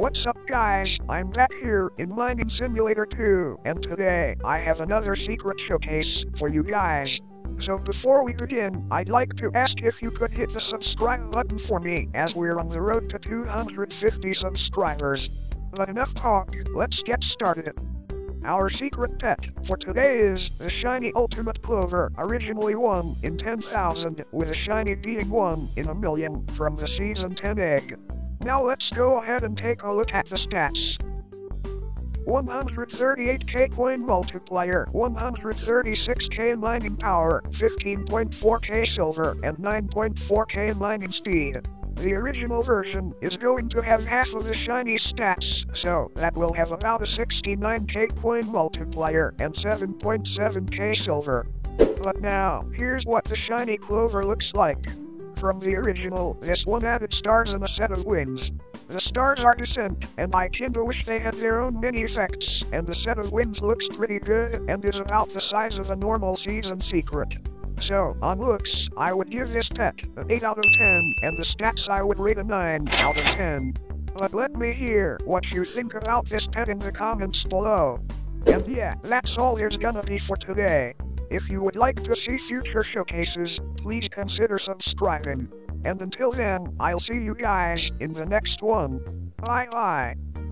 What's up guys, I'm back here in Mining Simulator 2, and today I have another secret showcase for you guys. So before we begin, I'd like to ask if you could hit the subscribe button for me, as we're on the road to 250 subscribers. But enough talk, let's get started. Our secret pet for today is the shiny Ultimate Plover, originally 1 in 10,000, with a shiny being 1 in a million from the Season 10 egg. Now let's go ahead and take a look at the stats. 138k coin multiplier, 136k mining power, 15.4k silver, and 9.4k mining speed. The original version is going to have half of the shiny stats, so that will have about a 69k coin multiplier and 7.7k silver. But now, here's what the shiny Plover looks like. From the original, this one added stars and a set of wings. The stars are decent, and I kinda wish they had their own mini effects, and the set of wings looks pretty good and is about the size of a normal season secret. So, on looks, I would give this pet an 8 out of 10, and the stats I would rate a 9 out of 10. But let me hear what you think about this pet in the comments below. And yeah, that's all there's gonna be for today. If you would like to see future showcases, please consider subscribing. And until then, I'll see you guys in the next one. Bye bye.